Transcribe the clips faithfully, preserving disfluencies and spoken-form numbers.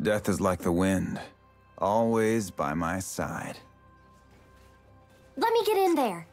Death is like the wind, always by my side. Let me get in there.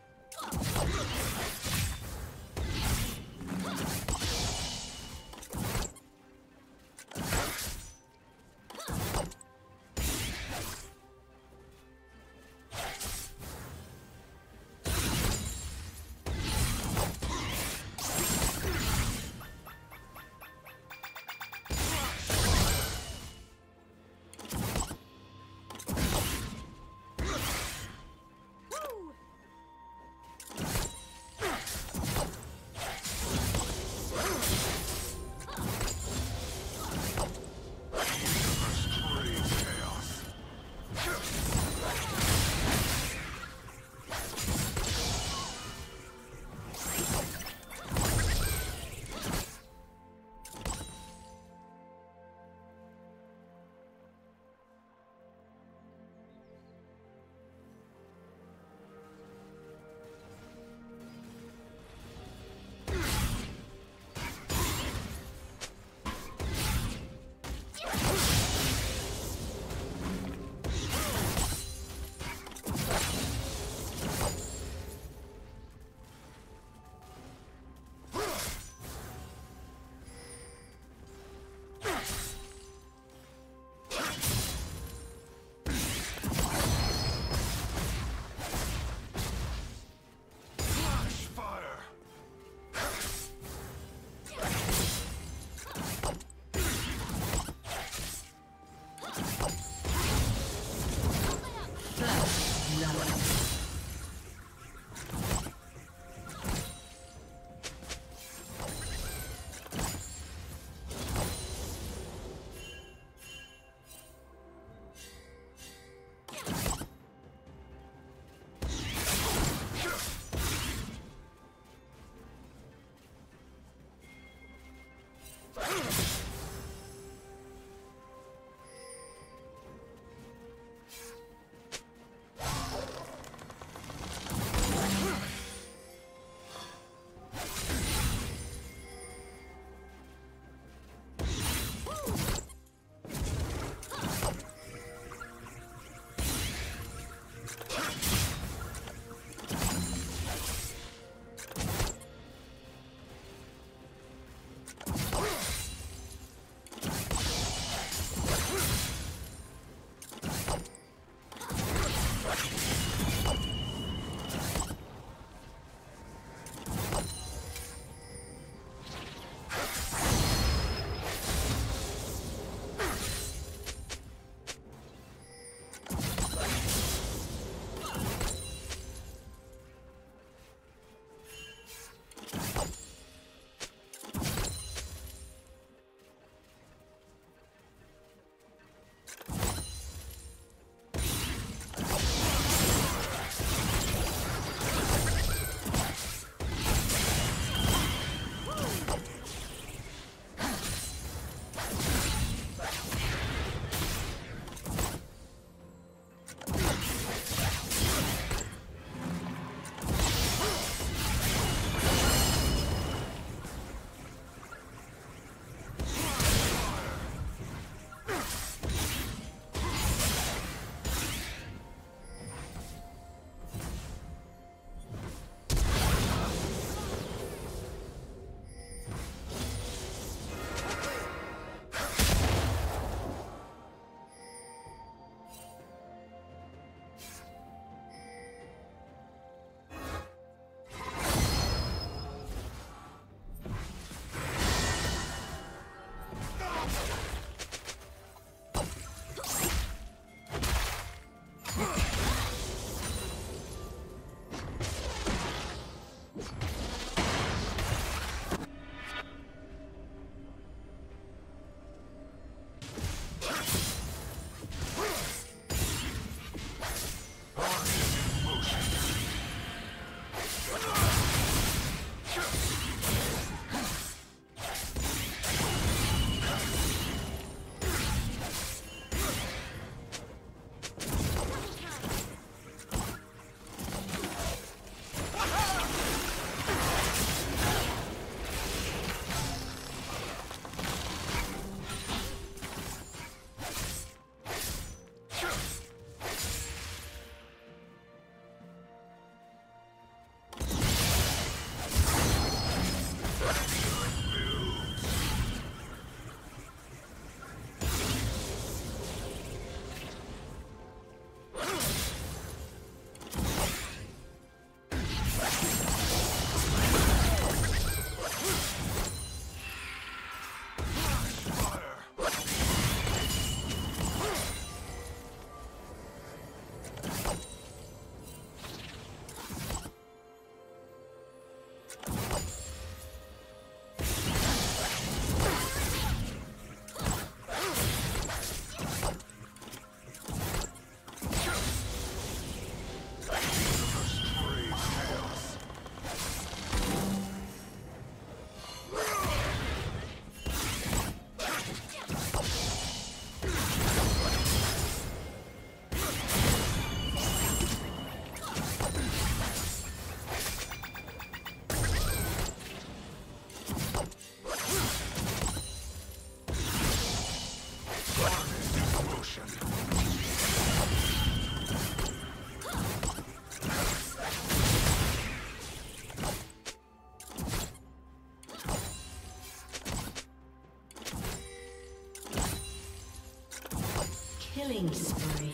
Killing spree.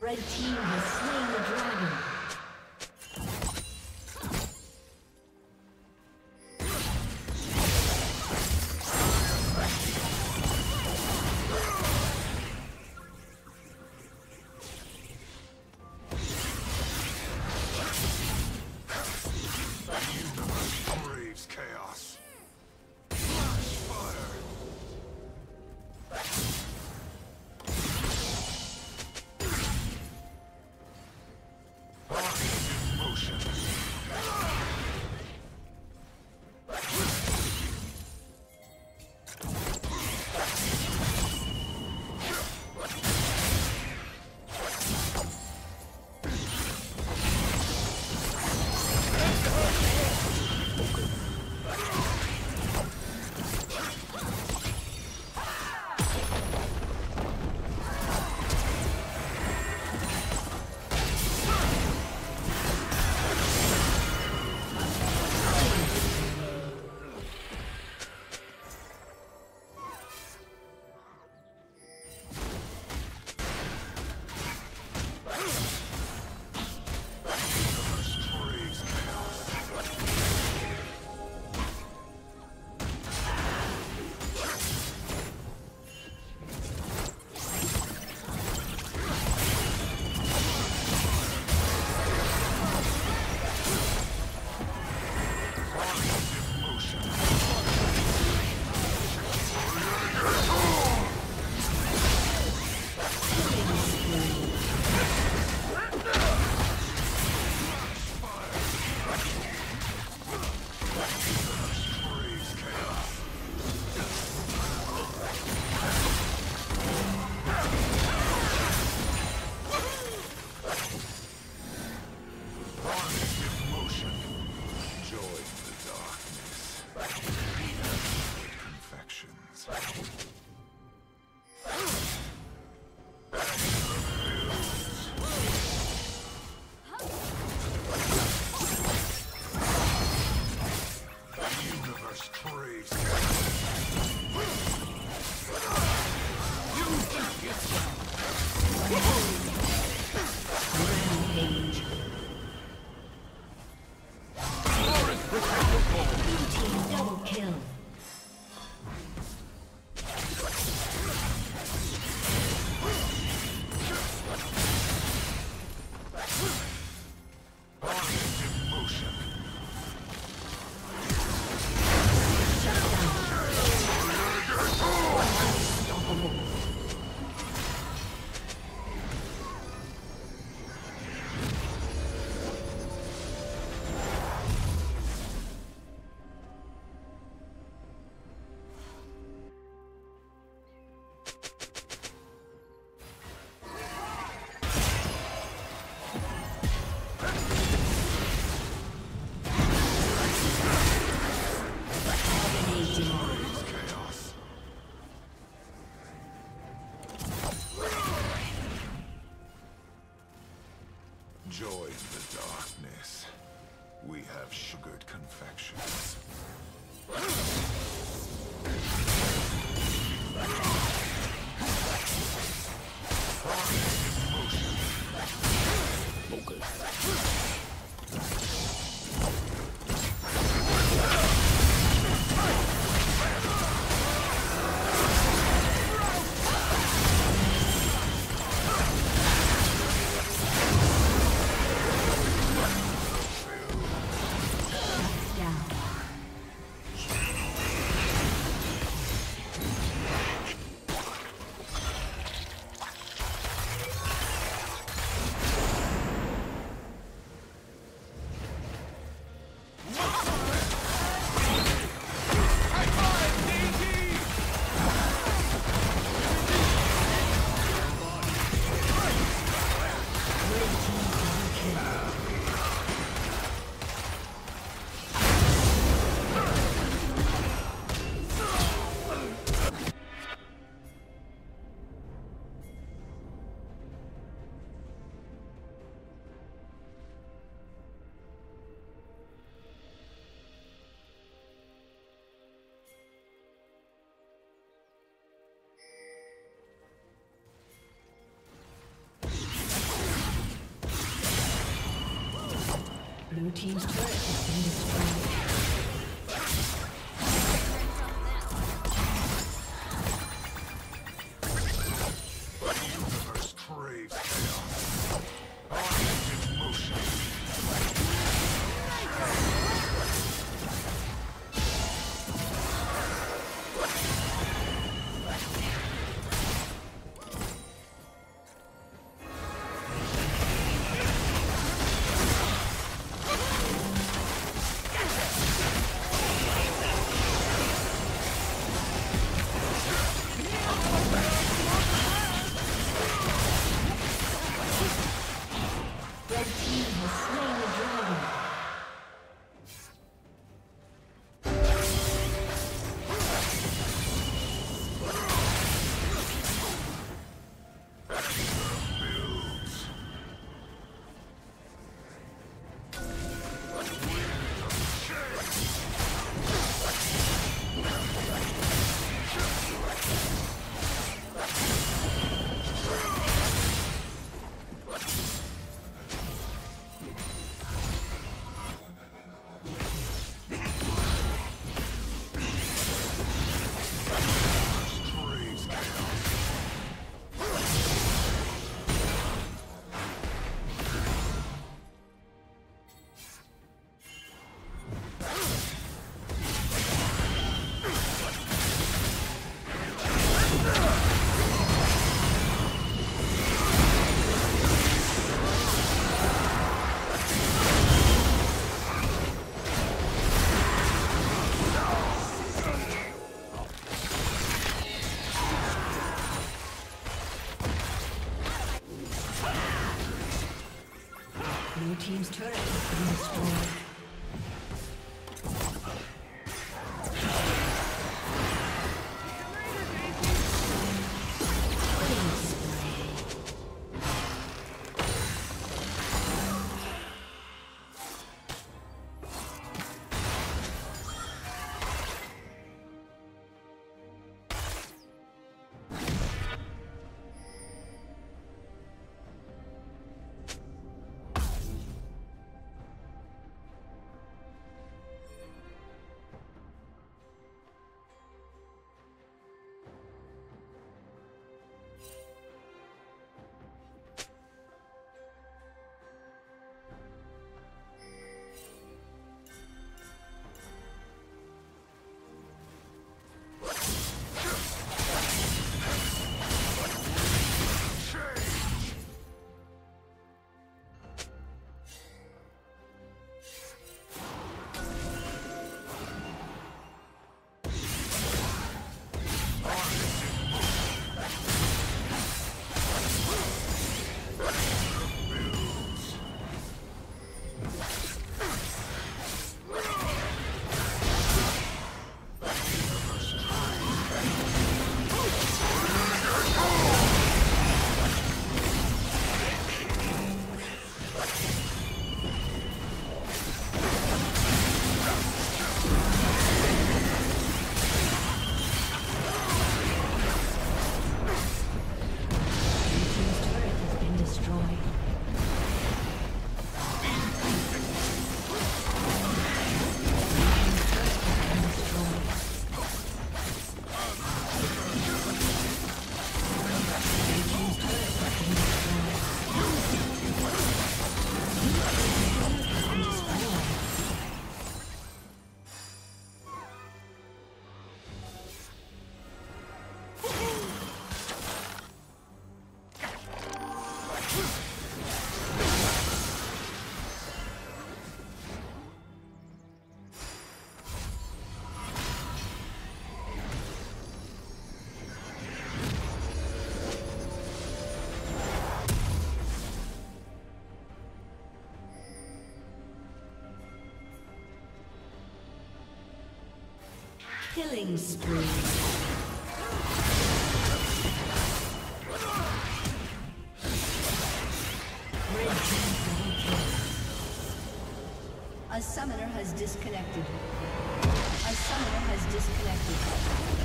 Red team has slain the dragon. Blue team double kill. We have sugared confections. Blue team's turret has been destroyed. Your team's turret has been destroyed. Killing spree. A summoner has disconnected. A summoner has disconnected.